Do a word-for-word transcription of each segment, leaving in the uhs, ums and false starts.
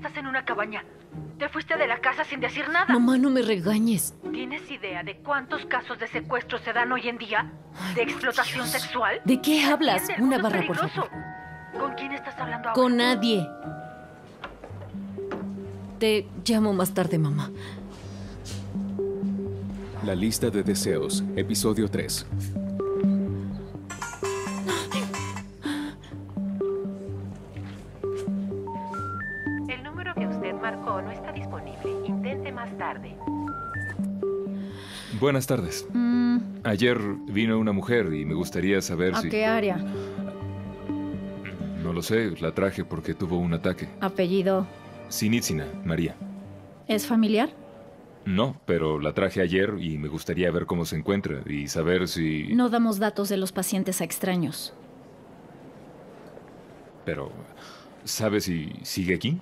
que estás en una cabaña? Te fuiste de la casa sin decir nada. Mamá, no me regañes. ¿Tienes idea de cuántos casos de secuestro se dan hoy en día? Ay, ¿de explotación Dios. sexual? ¿De qué hablas? Una barra, peligroso? por favor. ¿Con quién estás hablando ahora? Con nadie. Te llamo más tarde, mamá. La lista de deseos, episodio tres. El número que usted marcó no está disponible. Intente más tarde. Buenas tardes. Mm. Ayer vino una mujer y me gustaría saber ¿A si... ¿A qué área? No lo sé, la traje porque tuvo un ataque. ¿Apellido? Sinitsina, María. ¿Es familiar? No, pero la traje ayer y me gustaría ver cómo se encuentra y saber si... No damos datos de los pacientes a extraños. Pero, ¿sabe si sigue aquí?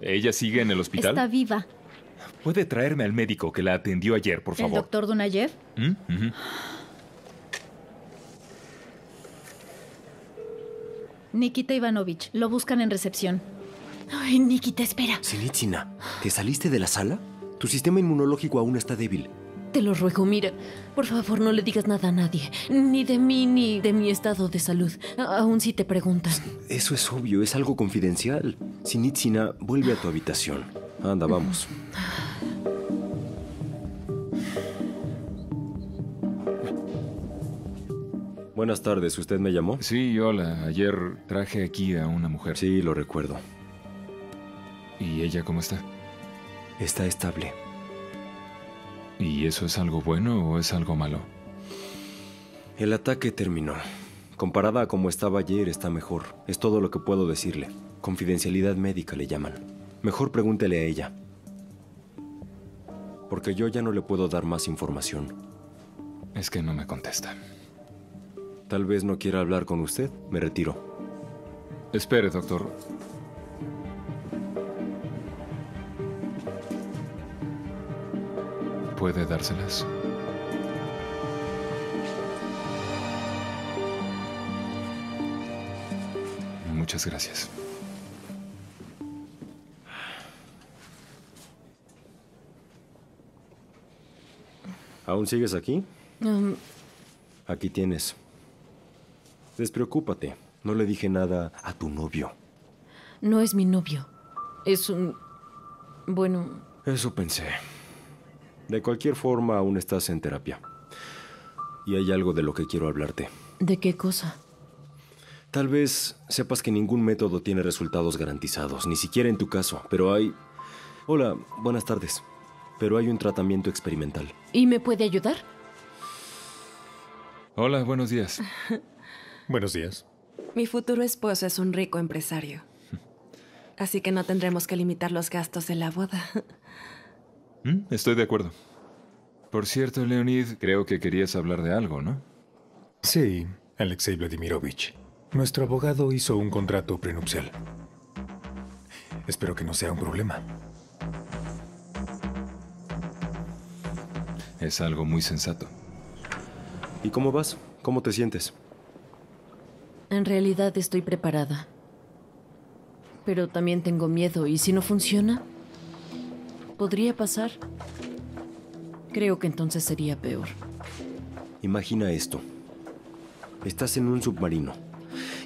¿Ella sigue en el hospital? Está viva. ¿Puede traerme al médico que la atendió ayer, por favor? ¿El doctor Dunayev? ¿Mm? Uh-huh. Nikita Ivanovich, lo buscan en recepción. Ay, Nikita, espera. Sinitsina, ¿te saliste de la sala? Tu sistema inmunológico aún está débil. Te lo ruego, mira, por favor no le digas nada a nadie. Ni de mí, ni de mi estado de salud. Aún si te preguntan. Eso es obvio, es algo confidencial. Sinitsina, vuelve a tu habitación. Anda, vamos. Buenas tardes, ¿usted me llamó? Sí, hola. Ayer traje aquí a una mujer. Sí, lo recuerdo. ¿Y ella cómo está? Está estable. ¿Y eso es algo bueno o es algo malo? El ataque terminó. Comparada a como estaba ayer, está mejor. Es todo lo que puedo decirle. Confidencialidad médica le llaman. Mejor pregúntele a ella. Porque yo ya no le puedo dar más información. Es que no me contesta. Tal vez no quiera hablar con usted. Me retiro. Espere, doctor. ¿Puede dárselas? Muchas gracias. ¿Aún sigues aquí? Um... Aquí tienes. Despreocúpate. No le dije nada a tu novio. No es mi novio. Es un... Bueno... Eso pensé. De cualquier forma, aún estás en terapia. Y hay algo de lo que quiero hablarte. ¿De qué cosa? Tal vez sepas que ningún método tiene resultados garantizados, ni siquiera en tu caso, pero hay... Hola, buenas tardes. Pero hay un tratamiento experimental. ¿Y me puede ayudar? Hola, buenos días. Buenos días. Mi futuro esposo es un rico empresario. Así que no tendremos que limitar los gastos de la boda. Estoy de acuerdo. Por cierto, Leonid, creo que querías hablar de algo, ¿no? Sí, Alexei Vladimirovich. Nuestro abogado hizo un contrato prenupcial. Espero que no sea un problema. Es algo muy sensato. ¿Y cómo vas? ¿Cómo te sientes? En realidad estoy preparada. Pero también tengo miedo, ¿y si no funciona? ¿Podría pasar? Creo que entonces sería peor. Imagina esto. Estás en un submarino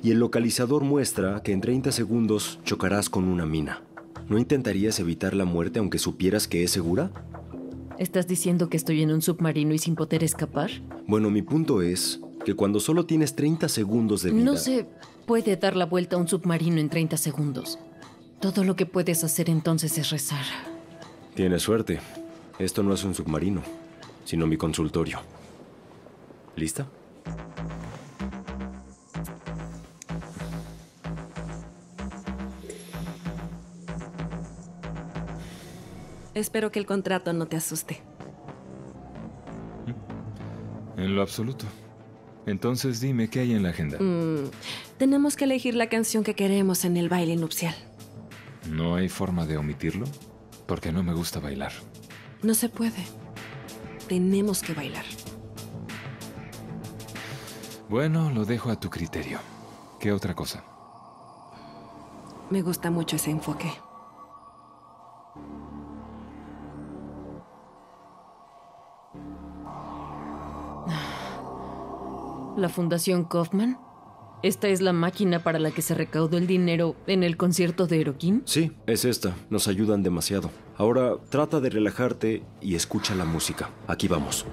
y el localizador muestra que en treinta segundos chocarás con una mina. ¿No intentarías evitar la muerte aunque supieras que es segura? ¿Estás diciendo que estoy en un submarino y sin poder escapar? Bueno, mi punto es que cuando solo tienes treinta segundos de vida... No se puede dar la vuelta a un submarino en treinta segundos. Todo lo que puedes hacer entonces es rezar. Tienes suerte. Esto no es un submarino, sino mi consultorio. ¿Lista? Espero que el contrato no te asuste. En lo absoluto. Entonces dime, ¿qué hay en la agenda? Mm, tenemos que elegir la canción que queremos en el baile nupcial. ¿No hay forma de omitirlo? Porque no me gusta bailar. No se puede. Tenemos que bailar. Bueno, lo dejo a tu criterio. ¿Qué otra cosa? Me gusta mucho ese enfoque. ¿La Fundación Kaufman? ¿Esta es la máquina para la que se recaudó el dinero en el concierto de Yerokhin? Sí, es esta. Nos ayudan demasiado. Ahora trata de relajarte y escucha la música. Aquí vamos.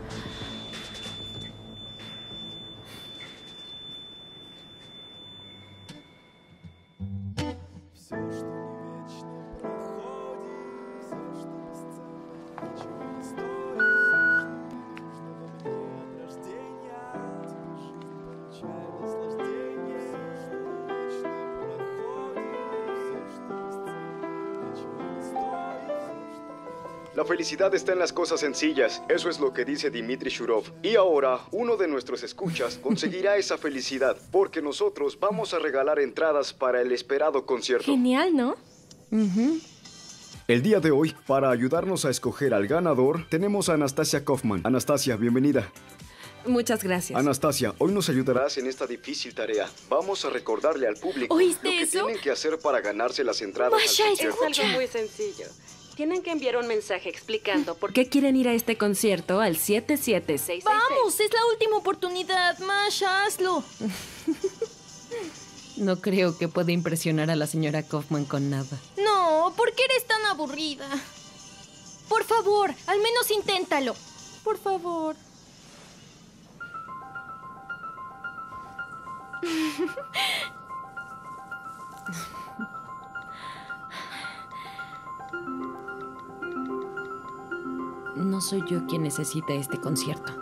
La felicidad está en las cosas sencillas, eso es lo que dice Dimitri Shurov. Y ahora, uno de nuestros escuchas conseguirá esa felicidad, porque nosotros vamos a regalar entradas para el esperado concierto. Genial, ¿no? Uh-huh. El día de hoy, para ayudarnos a escoger al ganador, tenemos a Anastasia Kaufman. Anastasia, bienvenida. Muchas gracias. Anastasia, hoy nos ayudarás en esta difícil tarea. Vamos a recordarle al público lo que eso? tienen que hacer para ganarse las entradas. Masha, es algo muy sencillo. Tienen que enviar un mensaje explicando por qué quieren ir a este concierto al siete siete seis seis seis. ¡Vamos! Es la última oportunidad, Masha, hazlo. No creo que pueda impresionar a la señora Kaufman con nada. No, ¿por qué eres tan aburrida? Por favor, al menos inténtalo. Por favor. No soy yo quien necesita este concierto.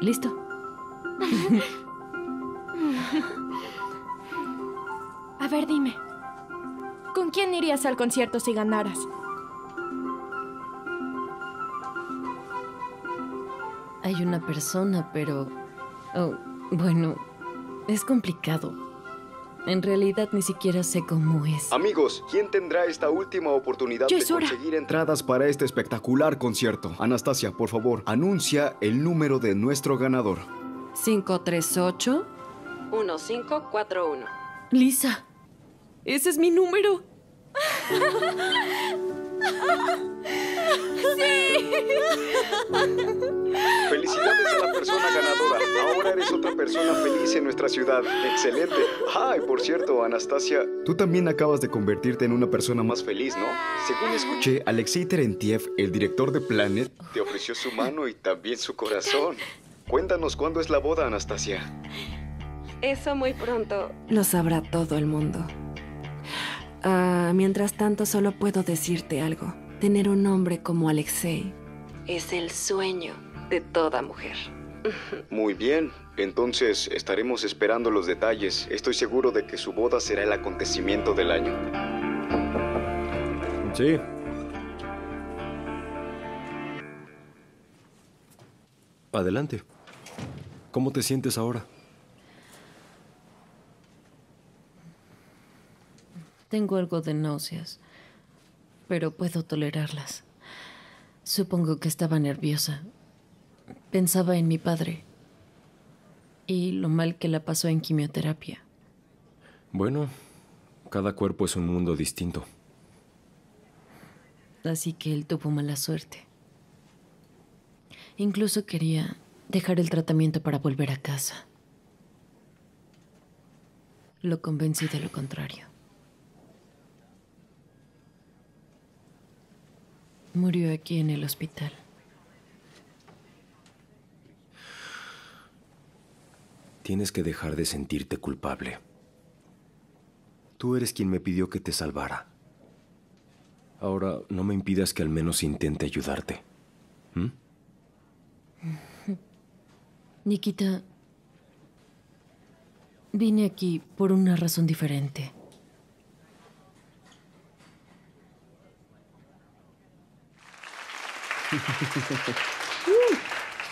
¿Listo? A ver, dime. ¿Con quién irías al concierto si ganaras? Hay una persona, pero... Oh, bueno, es complicado. En realidad ni siquiera sé cómo es. Amigos, ¿quién tendrá esta última oportunidad de conseguir entradas para este espectacular concierto? Anastasia, por favor, anuncia el número de nuestro ganador. cinco tres ocho, uno cinco cuatro uno. Lisa, ese es mi número. ¡Sí! Felicidades a la persona ganadora. Ahora eres otra persona feliz en nuestra ciudad. Excelente. Ay, por cierto, Anastasia, tú también acabas de convertirte en una persona más feliz, ¿no? Según escuché, Alexei Terentiev, el director de Planet, te ofreció su mano y también su corazón. Cuéntanos, ¿cuándo es la boda, Anastasia? Eso muy pronto. Lo sabrá todo el mundo. Uh, mientras tanto, solo puedo decirte algo. Tener un hombre como Alexei es el sueño de toda mujer. Muy bien, entonces estaremos esperando los detalles. Estoy seguro de que su boda será el acontecimiento del año. Sí. Adelante. ¿Cómo te sientes ahora? Tengo algo de náuseas, pero puedo tolerarlas. Supongo que estaba nerviosa. Pensaba en mi padre y lo mal que la pasó en quimioterapia. Bueno, cada cuerpo es un mundo distinto. Así que él tuvo mala suerte. Incluso quería dejar el tratamiento para volver a casa. Lo convencí de lo contrario. Murió aquí en el hospital. Tienes que dejar de sentirte culpable. Tú eres quien me pidió que te salvara. Ahora no me impidas que al menos intente ayudarte. ¿Mm? Nikita, vine aquí por una razón diferente.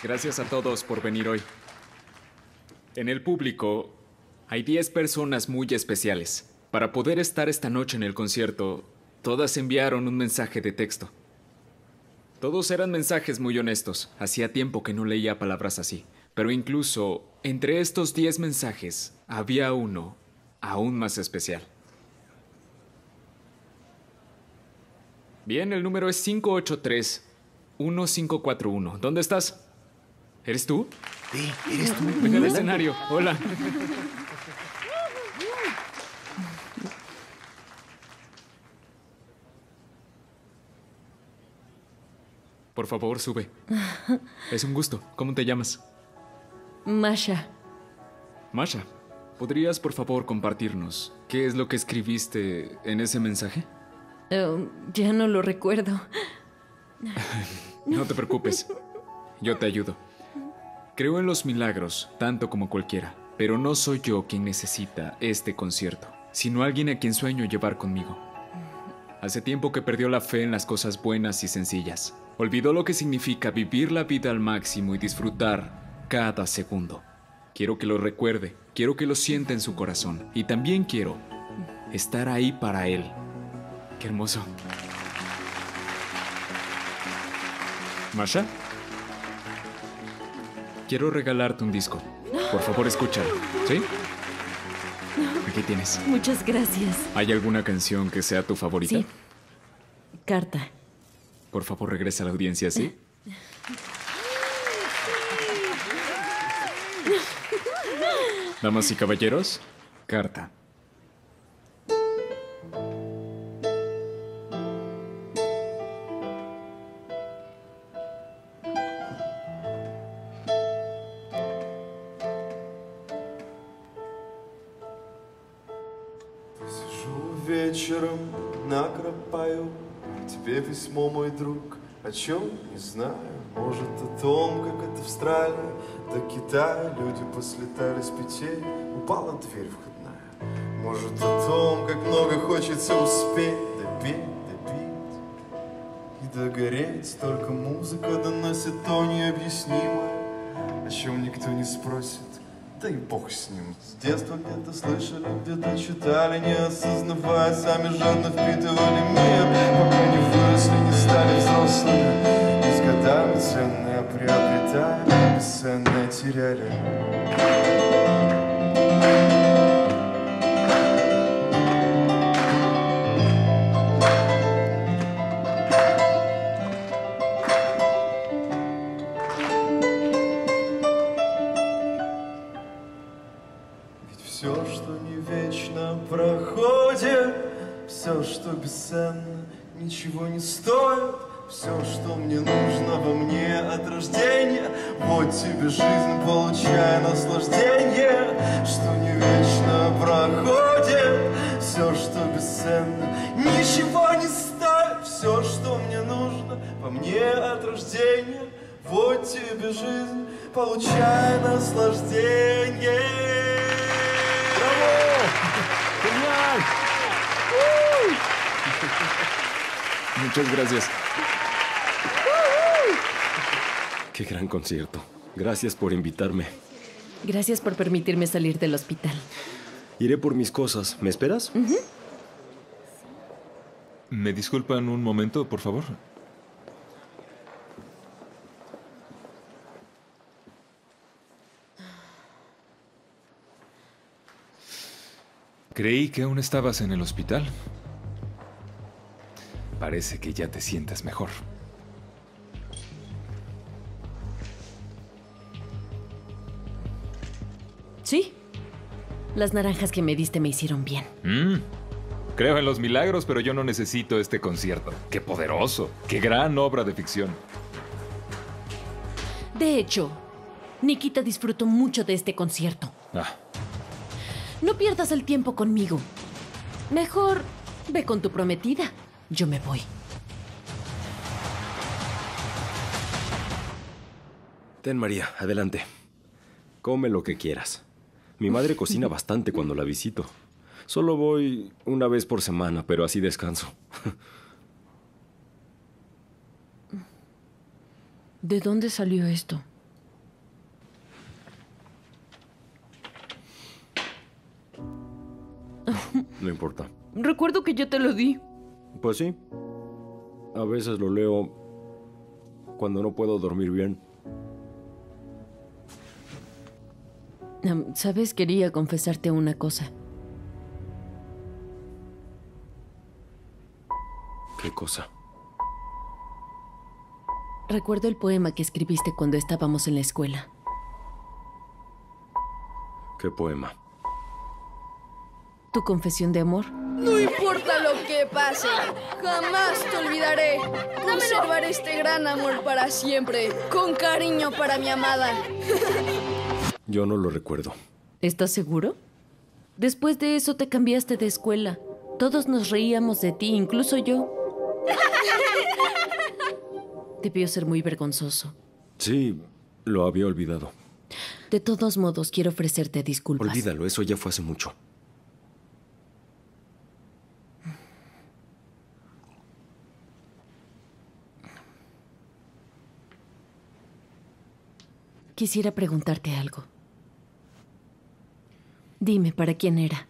Gracias a todos por venir hoy. En el público hay diez personas muy especiales. Para poder estar esta noche en el concierto, todas enviaron un mensaje de texto. Todos eran mensajes muy honestos. Hacía tiempo que no leía palabras así. Pero incluso entre estos diez mensajes había uno aún más especial. Bien, el número es cinco ocho tres, uno cinco cuatro uno. ¿Dónde estás? ¿Eres tú? Sí, eres tú. Ven al escenario. Hola. Por favor, sube. Es un gusto. ¿Cómo te llamas? Masha. Masha, ¿podrías por favor compartirnos qué es lo que escribiste en ese mensaje? Oh, ya no lo recuerdo. No te preocupes. Yo te ayudo. Creo en los milagros, tanto como cualquiera. Pero no soy yo quien necesita este concierto, sino alguien a quien sueño llevar conmigo. Hace tiempo que perdió la fe en las cosas buenas y sencillas. Olvidó lo que significa vivir la vida al máximo y disfrutar cada segundo. Quiero que lo recuerde, quiero que lo sienta en su corazón. Y también quiero estar ahí para él. ¡Qué hermoso! ¿Masha? Quiero regalarte un disco. Por favor, escúchalo. ¿Sí? Aquí tienes. Muchas gracias. ¿Hay alguna canción que sea tu favorita? Sí. Carta. Por favor, regresa a la audiencia, ¿sí? Damas y caballeros, Carta. Тебе письмо, мой друг, о чем не знаю. Может, о том, как от Австралии до Китая люди послетали с петель, упала дверь входная. Может, о том, как много хочется успеть допеть, допить и догореть. Только музыка доносит то необъяснимое, о чем никто не спросит, да и бог с ним. С детства где-то слышали, где-то читали, не осознавая, сами жадно впитывали мир, пока не выросли, не стали взрослыми, и с годами ценное приобретали, бесценное теряли. Бесценно, ничего не стоит. Все, что мне нужно во мне от рождения. Вот тебе жизнь, получай наслаждение. Что не вечно проходит. Все, что бесценно, ничего не стоит. Все, что мне нужно во мне от рождения. Вот тебе жизнь, получай наслаждение. Браво! Muchas gracias. Qué gran concierto. Gracias por invitarme. Gracias por permitirme salir del hospital. Iré por mis cosas. ¿Me esperas? Uh-huh. ¿Me disculpan un momento, por favor? Creí que aún estabas en el hospital. Parece que ya te sientes mejor. Sí. Las naranjas que me diste me hicieron bien. Mm. Creo en los milagros, pero yo no necesito este concierto. ¡Qué poderoso! ¡Qué gran obra de ficción! De hecho, Nikita disfrutó mucho de este concierto. Ah. No pierdas el tiempo conmigo. Mejor ve con tu prometida. Yo me voy. Ten, María, adelante. Come lo que quieras. Mi madre cocina bastante cuando la visito. Solo voy una vez por semana, pero así descanso. ¿De dónde salió esto? No importa. Recuerdo que yo te lo di. Pues sí. A veces lo leo cuando no puedo dormir bien. Sabes, quería confesarte una cosa. ¿Qué cosa? Recuerdo el poema que escribiste cuando estábamos en la escuela. ¿Qué poema? ¿Tu confesión de amor? No importa lo que pase, jamás te olvidaré. Conservaré este gran amor para siempre. Con cariño para mi amada. Yo no lo recuerdo. ¿Estás seguro? Después de eso te cambiaste de escuela. Todos nos reíamos de ti, incluso yo. Debió ser muy vergonzoso. Sí, lo había olvidado. De todos modos, quiero ofrecerte disculpas. Olvídalo, eso ya fue hace mucho. Quisiera preguntarte algo. Dime, ¿para quién era?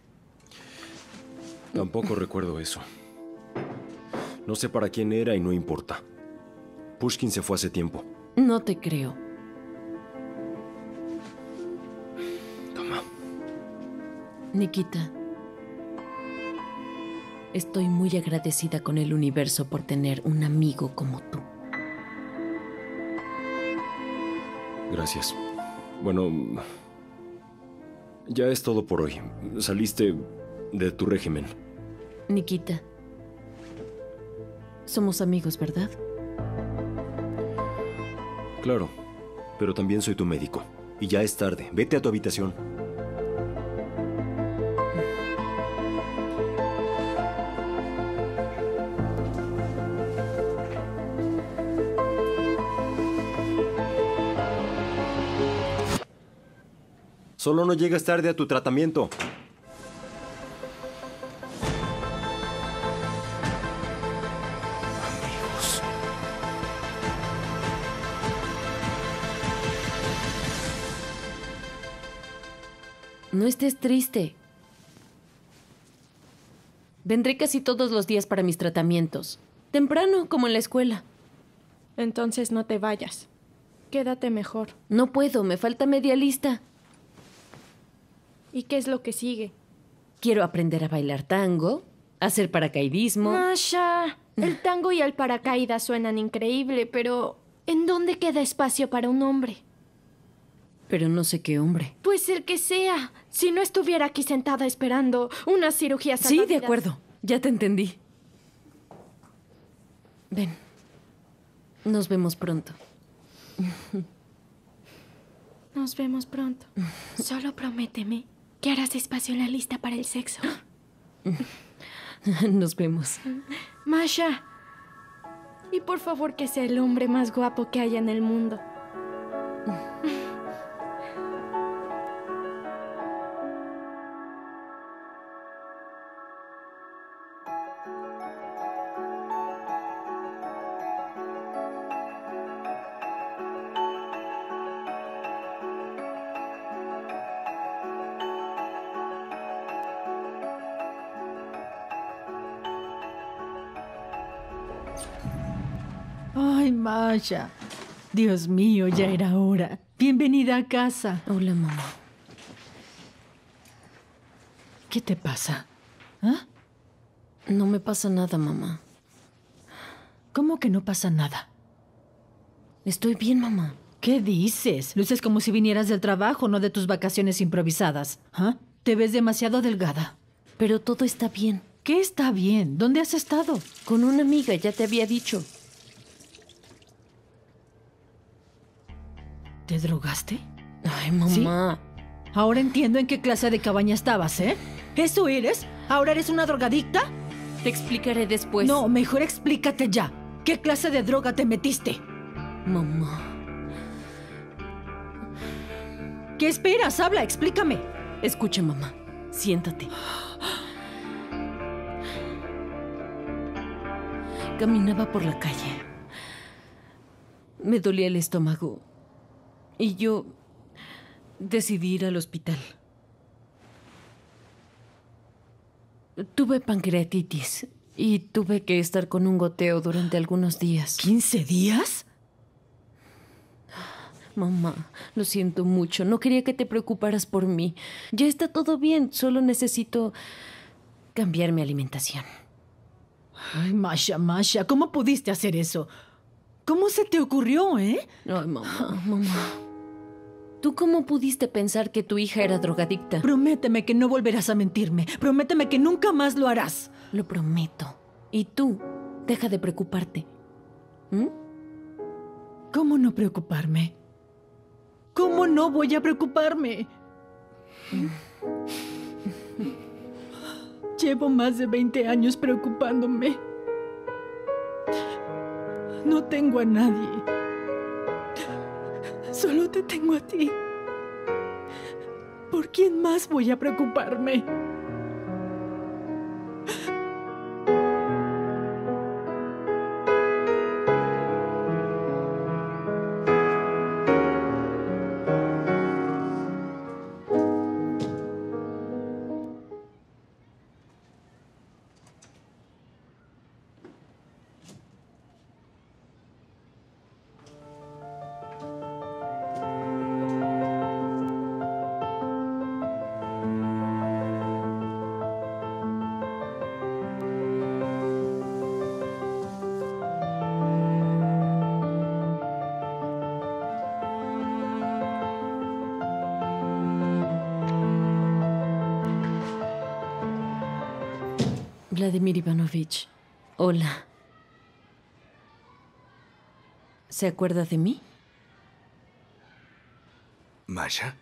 Tampoco recuerdo eso. No sé para quién era y no importa. Pushkin se fue hace tiempo. No te creo. Toma. Nikita, estoy muy agradecida con el universo por tener un amigo como tú. Gracias. Bueno, ya es todo por hoy. Saliste de tu régimen. Nikita, somos amigos, ¿verdad? Claro, pero también soy tu médico. Y ya es tarde. Vete a tu habitación. Solo no llegues tarde a tu tratamiento. No estés triste. Vendré casi todos los días para mis tratamientos. Temprano, como en la escuela. Entonces no te vayas. Quédate mejor. No puedo, me falta media lista. ¿Y qué es lo que sigue? Quiero aprender a bailar tango, hacer paracaidismo. Masha, el tango y el paracaídas suenan increíble, pero ¿en dónde queda espacio para un hombre? Pero no sé qué hombre. Pues el que sea. Si no estuviera aquí sentada esperando una cirugía salvavidas. Sí, de acuerdo. Ya te entendí. Ven. Nos vemos pronto. Nos vemos pronto. Solo prométeme que harás espacio en la lista para el sexo. Nos vemos. Masha. Y por favor que sea el hombre más guapo que haya en el mundo. Ay, Masha. Dios mío, ya era hora. Bienvenida a casa. Hola, mamá. ¿Qué te pasa? ¿Ah? No me pasa nada, mamá. ¿Cómo que no pasa nada? Estoy bien, mamá. ¿Qué dices? Luces como si vinieras del trabajo, no de tus vacaciones improvisadas. ¿Ah? Te ves demasiado delgada. Pero todo está bien. ¿Qué está bien? ¿Dónde has estado? Con una amiga, ya te había dicho. ¿Te drogaste? Ay, mamá. ¿Sí? Ahora entiendo en qué clase de cabaña estabas, ¿eh? ¿Eso eres? ¿Ahora eres una drogadicta? Te explicaré después. No, mejor explícate ya. ¿Qué clase de droga te metiste? Mamá. ¿Qué esperas? Habla, explícame. Escucha, mamá. Siéntate. Caminaba por la calle. Me dolía el estómago. Y yo decidí ir al hospital. Tuve pancreatitis y tuve que estar con un goteo durante algunos días. ¿quince días? Mamá, lo siento mucho. No quería que te preocuparas por mí. Ya está todo bien. Solo necesito cambiar mi alimentación. Ay, Masha, Masha, ¿cómo pudiste hacer eso? ¿Cómo se te ocurrió, eh? Ay, mamá, mamá. ¿Tú cómo pudiste pensar que tu hija era drogadicta? Prométeme que no volverás a mentirme. Prométeme que nunca más lo harás. Lo prometo. Y tú, deja de preocuparte. ¿Mm? ¿Cómo no preocuparme? ¿Cómo no voy a preocuparme? Llevo más de veinte años preocupándome. No tengo a nadie. Solo te tengo a ti. ¿Por quién más voy a preocuparme? Vladimir Ivanovich, hola. ¿Se acuerda de mí? ¿Masha?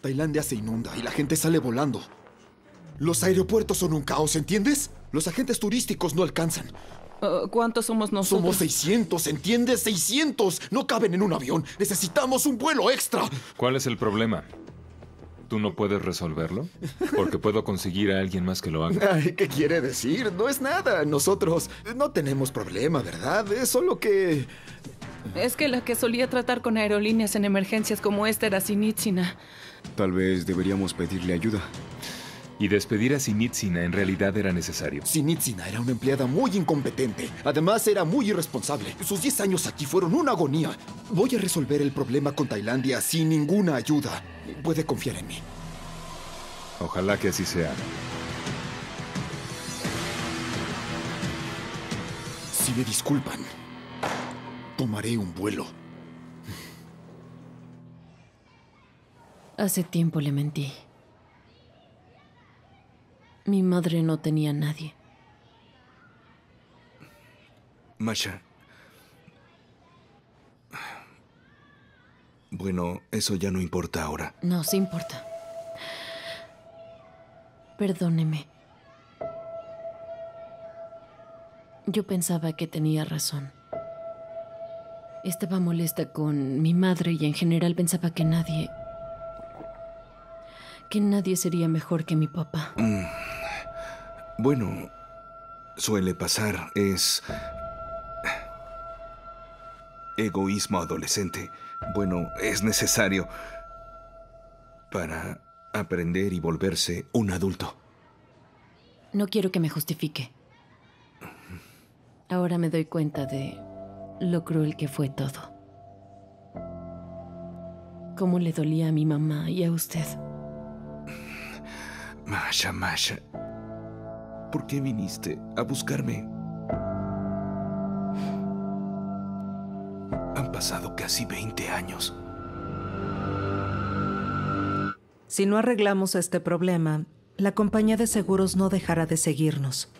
Tailandia se inunda y la gente sale volando. Los aeropuertos son un caos, ¿entiendes? Los agentes turísticos no alcanzan. Uh, ¿Cuántos somos nosotros? Somos seiscientos, ¿entiendes? ¡seiscientos! No caben en un avión. Necesitamos un vuelo extra. ¿Cuál es el problema? ¿Tú no puedes resolverlo? Porque puedo conseguir a alguien más que lo haga. Ay, ¿qué quiere decir? No es nada. Nosotros no tenemos problema, ¿verdad? Es solo que... Es que la que solía tratar con aerolíneas en emergencias como esta era Sinitsina. Tal vez deberíamos pedirle ayuda. Y despedir a Sinitsina en realidad era necesario. Sinitsina era una empleada muy incompetente. Además, era muy irresponsable. Sus diez años aquí fueron una agonía. Voy a resolver el problema con Tailandia sin ninguna ayuda. Puede confiar en mí. Ojalá que así sea. Si me disculpan, tomaré un vuelo. Hace tiempo le mentí. Mi madre no tenía a nadie. Masha. Bueno, eso ya no importa ahora. No, sí importa. Perdóneme. Yo pensaba que tenía razón. Estaba molesta con mi madre y en general pensaba que nadie... que nadie sería mejor que mi papá. Mm. Bueno, suele pasar, es... egoísmo adolescente. Bueno, es necesario para aprender y volverse un adulto. No quiero que me justifique. Ahora me doy cuenta de lo cruel que fue todo. Cómo le dolía a mi mamá y a usted. Masha, Masha, ¿por qué viniste a buscarme? Han pasado casi veinte años. Si no arreglamos este problema, la compañía de seguros no dejará de seguirnos.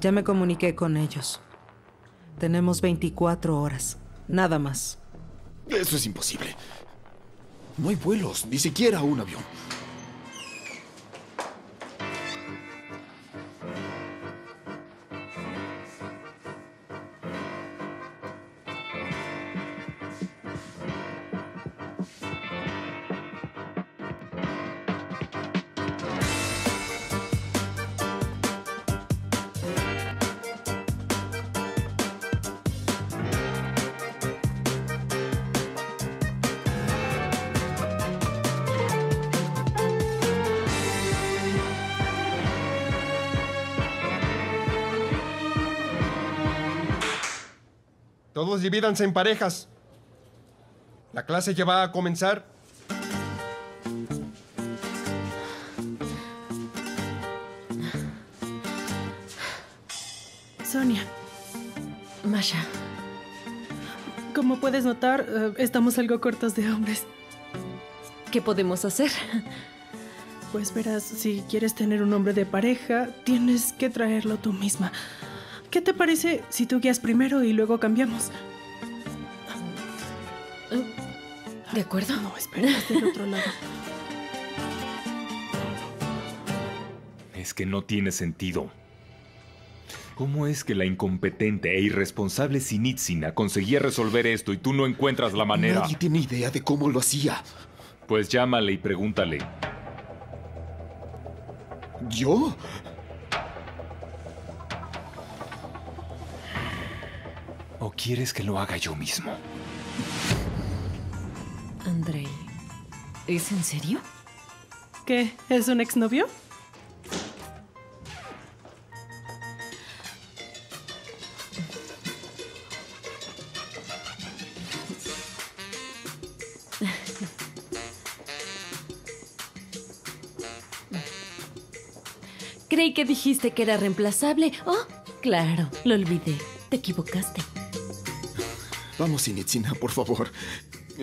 Ya me comuniqué con ellos. Tenemos veinticuatro horas, nada más. Eso es imposible. No hay vuelos, ni siquiera un avión. Todos divídanse en parejas. La clase ya va a comenzar. Sonia. Masha. Como puedes notar, estamos algo cortos de hombres. ¿Qué podemos hacer? Pues verás, si quieres tener un hombre de pareja, tienes que traerlo tú misma. ¿Qué te parece si tú guías primero y luego cambiamos? ¿De acuerdo? No, espera, es del otro lado. Es que no tiene sentido. ¿Cómo es que la incompetente e irresponsable Sinitsina conseguía resolver esto y tú no encuentras la manera? Nadie tiene idea de cómo lo hacía. Pues llámale y pregúntale. ¿Yo? ¿O quieres que lo haga yo mismo? Andrei, ¿es en serio? ¿Qué? ¿Es un exnovio? Creí que dijiste que era reemplazable. Oh, claro, lo olvidé. Te equivocaste. Vamos, Sinitsina, por favor.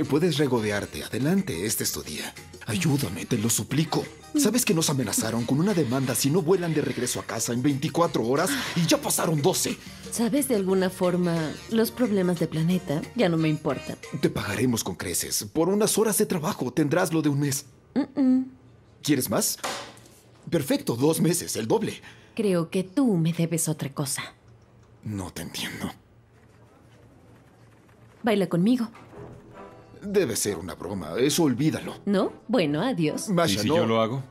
Puedes regodearte. Adelante, este es tu día. Ayúdame, te lo suplico. ¿Sabes que nos amenazaron con una demanda si no vuelan de regreso a casa en veinticuatro horas y ya pasaron doce? ¿Sabes? De alguna forma, los problemas de Planeta ya no me importan. Te pagaremos con creces. Por unas horas de trabajo tendrás lo de un mes. Mm-mm. ¿Quieres más? Perfecto, dos meses, el doble. Creo que tú me debes otra cosa. No te entiendo. Baila conmigo. Debe ser una broma, eso olvídalo. ¿No? Bueno, adiós. Masha, ¿y si no... yo lo hago?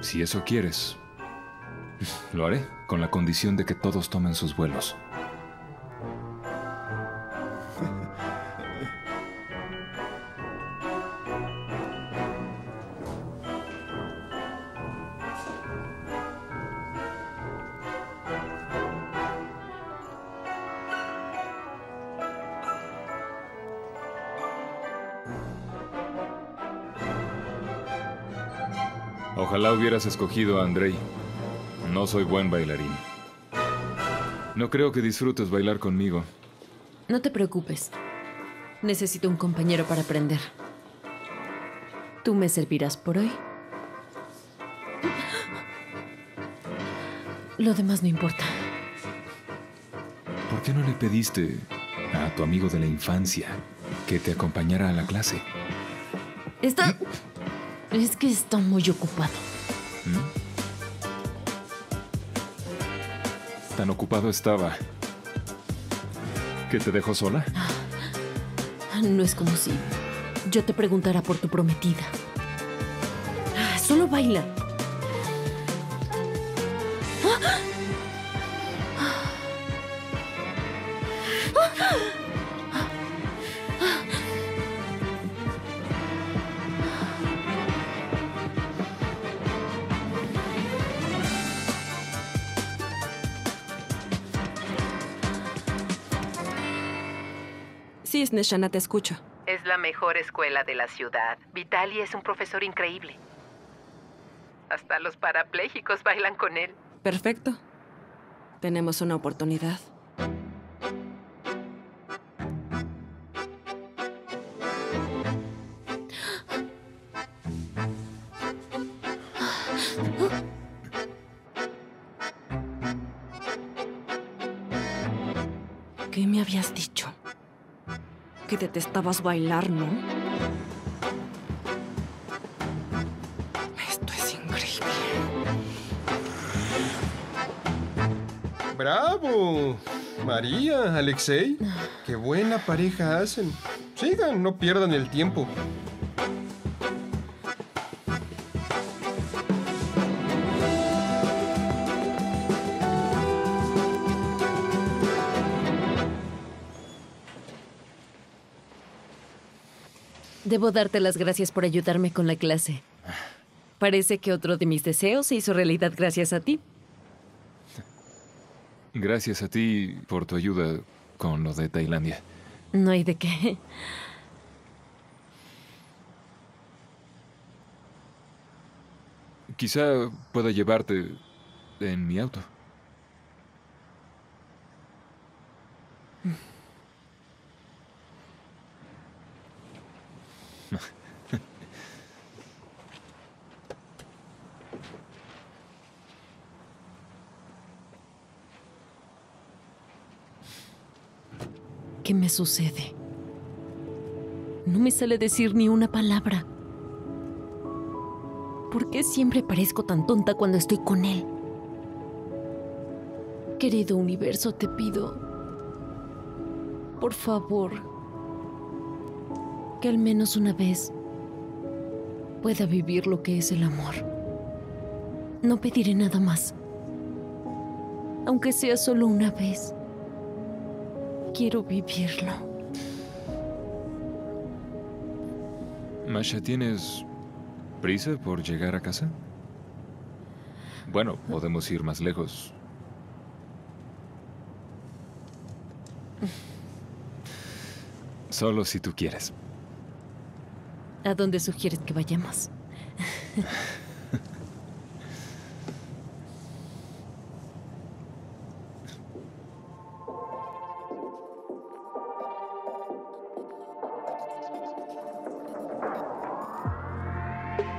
Si eso quieres, lo haré, con la condición de que todos tomen sus vuelos. Ojalá hubieras escogido a Andrei. No soy buen bailarín. No creo que disfrutes bailar conmigo. No te preocupes. Necesito un compañero para aprender. ¿Tú me servirás por hoy? Lo demás no importa. ¿Por qué no le pediste a tu amigo de la infancia que te acompañara a la clase? Está... Es que está muy ocupado. Tan ocupado estaba que te dejó sola. No es como si yo te preguntara por tu prometida. Solo baila. Neshana, te escucho. Es la mejor escuela de la ciudad. Vitali es un profesor increíble. Hasta los parapléjicos bailan con él. Perfecto. Tenemos una oportunidad. ¿Qué me habías dicho? Que detestabas bailar, ¿no? Esto es increíble. ¡Bravo! María, Alexei. ¡Qué buena pareja hacen! Sigan, no pierdan el tiempo. Debo darte las gracias por ayudarme con la clase. Parece que otro de mis deseos se hizo realidad gracias a ti. Gracias a ti por tu ayuda con lo de Tailandia. No hay de qué. Quizá pueda llevarte en mi auto. ¿Qué me sucede? No me sale decir ni una palabra. ¿Por qué siempre parezco tan tonta cuando estoy con él? Querido universo, te pido, por favor, que al menos una vez pueda vivir lo que es el amor. No pediré nada más. Aunque sea solo una vez, quiero vivirlo. Masha, ¿tienes prisa por llegar a casa? Bueno, podemos ir más lejos. Solo si tú quieres. ¿A dónde sugieres que vayamos?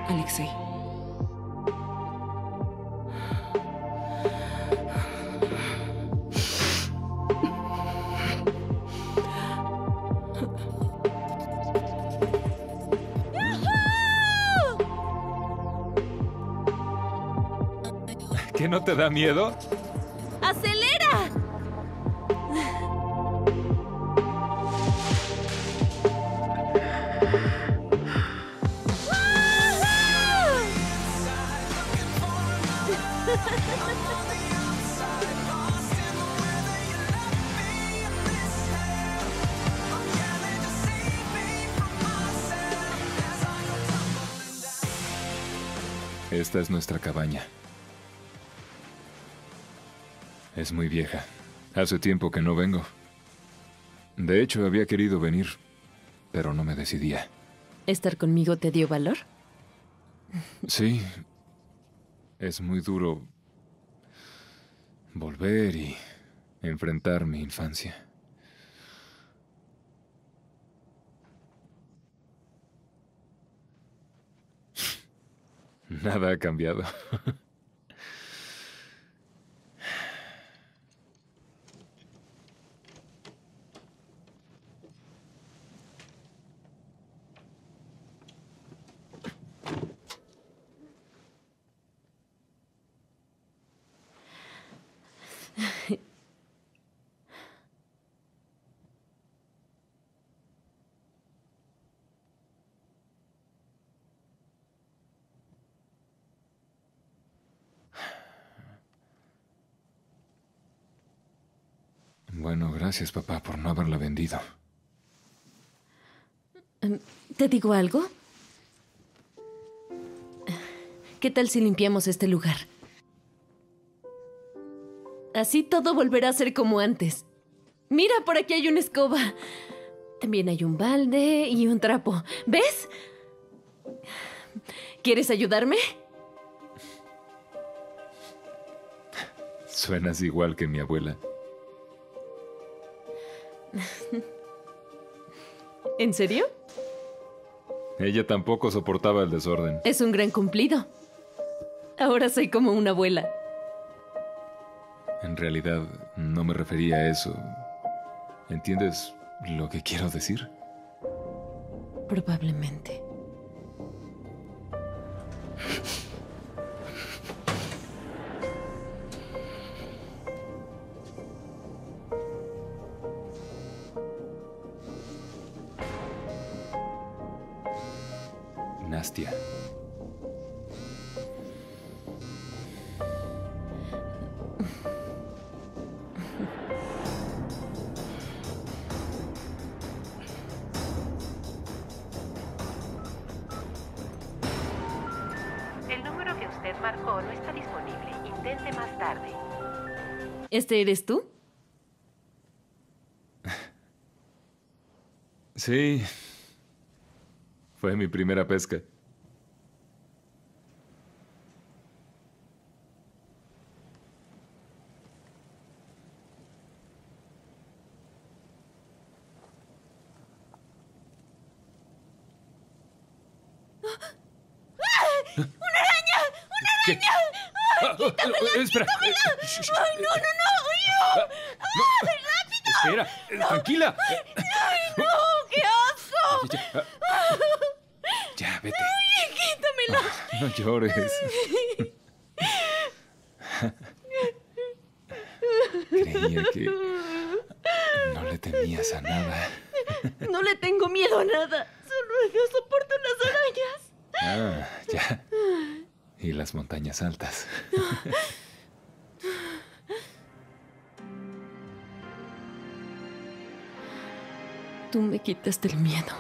Alexei. ¿Qué no te da miedo? ¡Acelera! Esta es nuestra cabaña. Es muy vieja. Hace tiempo que no vengo. De hecho, había querido venir, pero no me decidía. ¿Estar conmigo te dio valor? Sí. Es muy duro volver y enfrentar mi infancia. Nada ha cambiado. Bueno, gracias, papá, por no haberla vendido. ¿Te digo algo? ¿Qué tal si limpiamos este lugar? Así todo volverá a ser como antes. Mira, por aquí hay una escoba. También hay un balde y un trapo. ¿Ves? ¿Quieres ayudarme? Suenas igual que mi abuela. ¿En serio? Ella tampoco soportaba el desorden. Es un gran cumplido. Ahora soy como una abuela. En realidad, no me refería a eso. ¿Entiendes lo que quiero decir? Probablemente. Nastia. El número que usted marcó no está disponible. Intente más tarde. ¿Este eres tú? Sí. Fue mi primera pesca. ¿Qué? ¡Ay, quítamela, espera. Quítamela! ¡Ay, no, no, no! ¡Yo! ¡Ay, rápido! Espera, no. Tranquila. ¡Ay, no! ¡Qué oso! Ya, ya vete. ¡Ay, quítamela! Ah, no llores. Creía que no le temías a nada. No le tengo miedo a nada. Solo yo soporto las arañas. Ah, ya. Y las montañas altas. Tú me quitaste el miedo.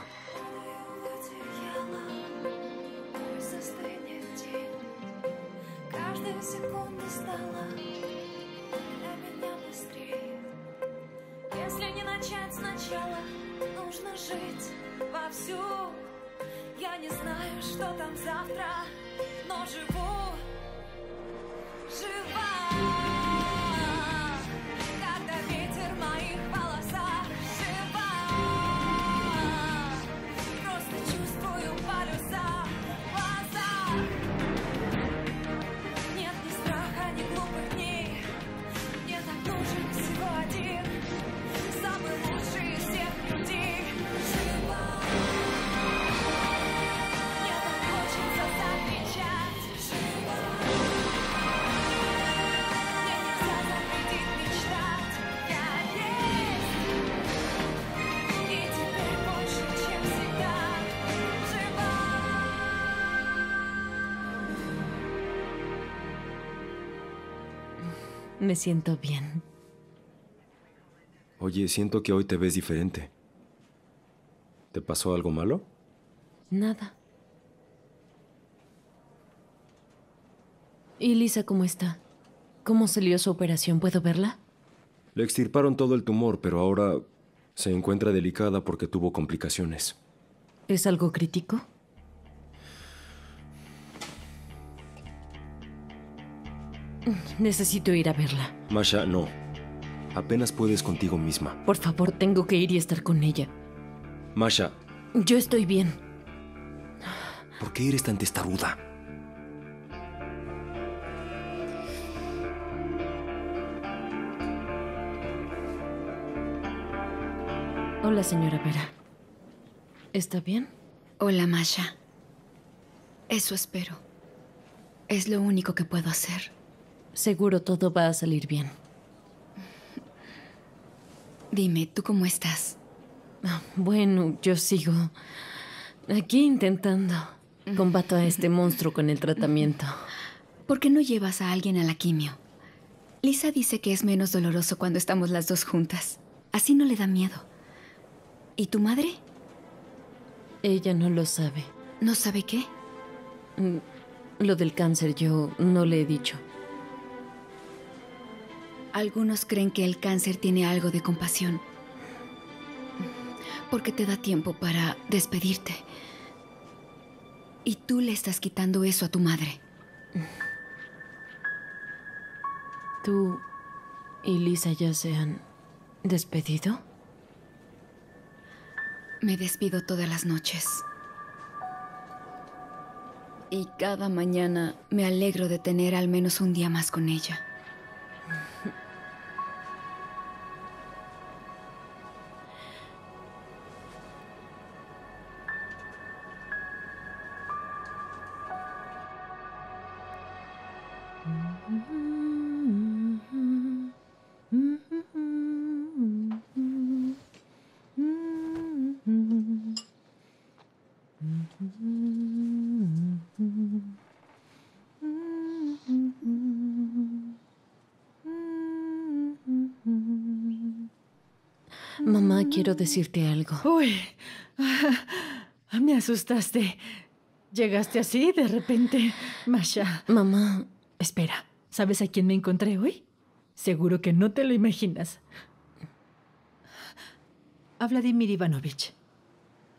Me siento bien. Oye, siento que hoy te ves diferente. ¿Te pasó algo malo? Nada. ¿Y Lisa cómo está? ¿Cómo salió su operación? ¿Puedo verla? Le extirparon todo el tumor, pero ahora se encuentra delicada porque tuvo complicaciones. ¿Es algo crítico? Necesito ir a verla. Masha, no. Apenas puedes contigo misma. Por favor, tengo que ir y estar con ella. Masha. Yo estoy bien. ¿Por qué eres tan testaruda? Hola, señora Vera. ¿Está bien? Hola, Masha. Eso espero. Es lo único que puedo hacer. Seguro todo va a salir bien. Dime, ¿tú cómo estás? Bueno, yo sigo aquí intentando. Combato a este monstruo con el tratamiento. ¿Por qué no llevas a alguien a la quimio? Lisa dice que es menos doloroso cuando estamos las dos juntas. Así no le da miedo. ¿Y tu madre? Ella no lo sabe. ¿No sabe qué? Lo del cáncer yo no le he dicho. Algunos creen que el cáncer tiene algo de compasión, porque te da tiempo para despedirte. Y tú le estás quitando eso a tu madre. ¿Tú y Lisa ya se han despedido? Me despido todas las noches. Y cada mañana me alegro de tener al menos un día más con ella. Quiero decirte algo. Uy, me asustaste. Llegaste así de repente, Masha. Mamá. Espera, ¿sabes a quién me encontré hoy? Seguro que no te lo imaginas. A Vladimir Ivanovich.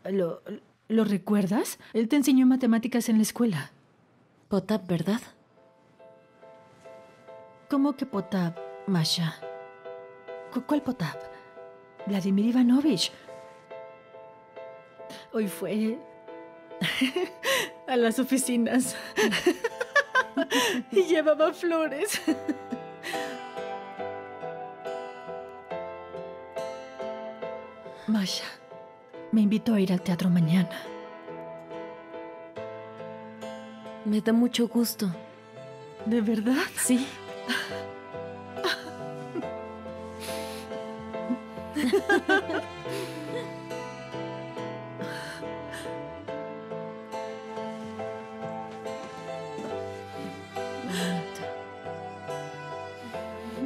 ¿Lo, lo recuerdas? Él te enseñó matemáticas en la escuela. Potap, ¿verdad? ¿Cómo que Potap, Masha? ¿Cuál Potap? Vladimir Ivanovich. Hoy fue a las oficinas. y llevaba flores. Masha me invitó a ir al teatro mañana. Me da mucho gusto. ¿De verdad? Sí.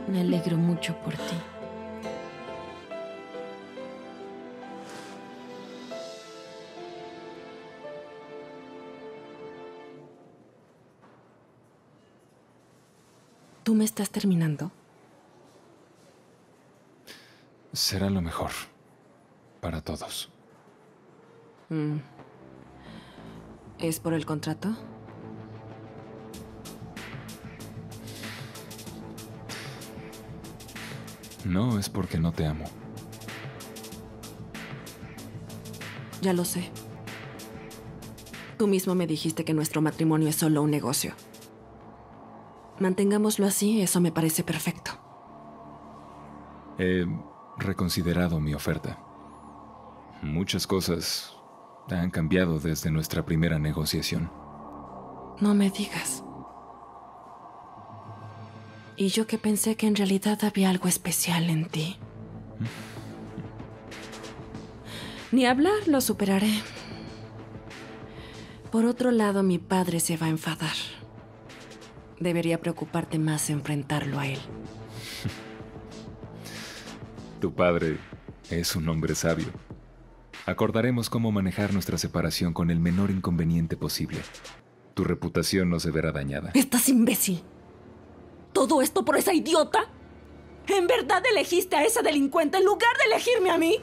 Me alegro mucho por ti. ¿Tú me estás terminando? Será lo mejor para todos. Mm. ¿Es por el contrato? No, es porque no te amo. Ya lo sé. Tú mismo me dijiste que nuestro matrimonio es solo un negocio. Mantengámoslo así, eso me parece perfecto. He reconsiderado mi oferta. Muchas cosas han cambiado desde nuestra primera negociación. No me digas. Y yo que pensé que en realidad había algo especial en ti. Ni hablar, lo superaré. Por otro lado, mi padre se va a enfadar. Debería preocuparte más enfrentarlo a él. Tu padre es un hombre sabio. Acordaremos cómo manejar nuestra separación con el menor inconveniente posible. Tu reputación no se verá dañada. ¡Estás imbécil! ¿Todo esto por esa idiota? ¿En verdad elegiste a esa delincuente en lugar de elegirme a mí?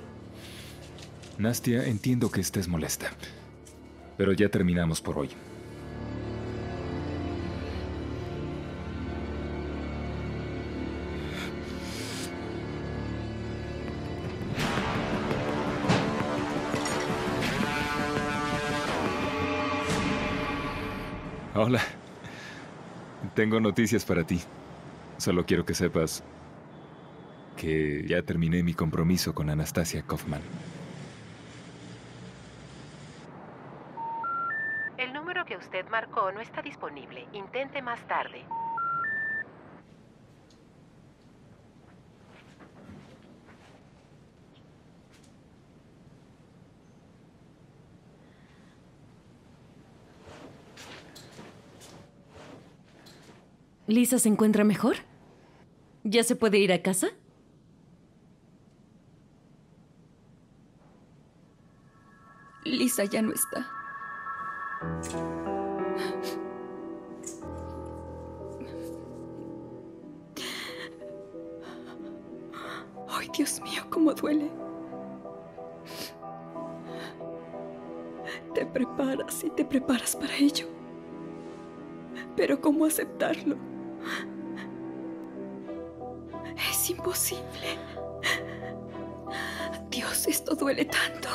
Nastia, entiendo que estés molesta, pero ya terminamos por hoy. Hola. Tengo noticias para ti. Solo quiero que sepas que ya terminé mi compromiso con Anastasia Kaufman. El número que usted marcó no está disponible. Intente más tarde. ¿Lisa se encuentra mejor? ¿Ya se puede ir a casa? Lisa ya no está. Ay, Dios mío, cómo duele. Te preparas y te preparas para ello. Pero ¿cómo aceptarlo? Es imposible. Dios, esto duele tanto.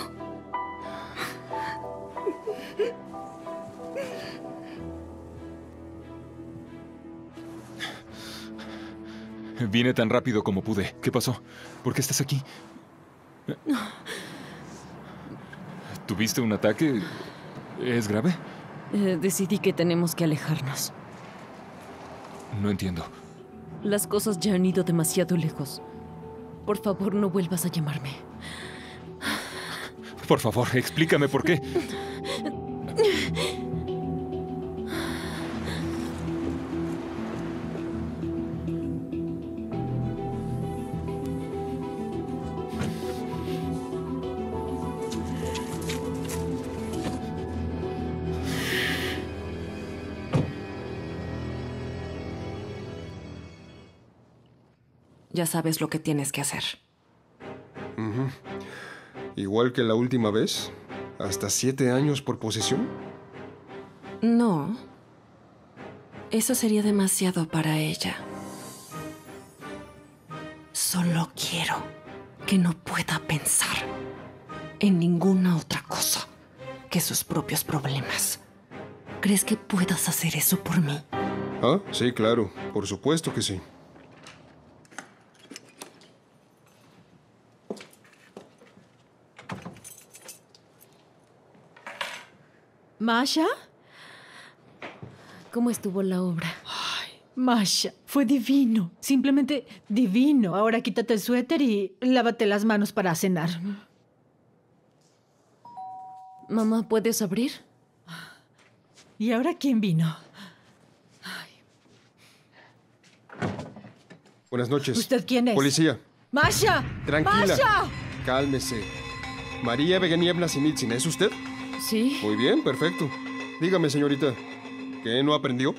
Vine tan rápido como pude. ¿Qué pasó? ¿Por qué estás aquí? ¿Tuviste un ataque? ¿Es grave? Eh, decidí que tenemos que alejarnos. No entiendo. Las cosas ya han ido demasiado lejos. Por favor, no vuelvas a llamarme. Por favor, explícame por qué. Ya sabes lo que tienes que hacer. Uh-huh. Igual que la última vez, hasta siete años por posesión. No, eso sería demasiado para ella. Solo quiero que no pueda pensar en ninguna otra cosa que sus propios problemas. ¿Crees que puedas hacer eso por mí? Ah, sí, claro. Por supuesto que sí. ¿Masha? ¿Cómo estuvo la obra? Ay, Masha, fue divino. Simplemente divino. Ahora quítate el suéter y lávate las manos para cenar. Mamá, ¿puedes abrir? ¿Y ahora quién vino? Ay. Buenas noches. ¿Usted quién es? Policía. ¡Masha! Tranquila. ¡Masha! Cálmese. María Beguenievna Sinitsina, ¿es usted? Sí. Muy bien, perfecto. Dígame, señorita, ¿qué no aprendió?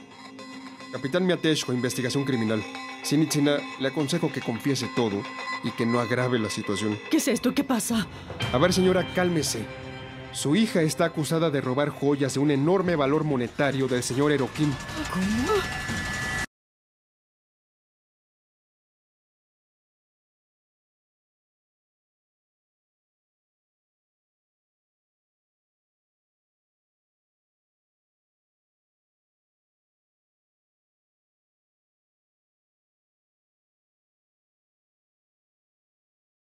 Capitán Miateshko, investigación criminal. Sinitsina, le aconsejo que confiese todo y que no agrave la situación. ¿Qué es esto? ¿Qué pasa? A ver, señora, cálmese. Su hija está acusada de robar joyas de un enorme valor monetario del señor Yerokhin. ¿Cómo?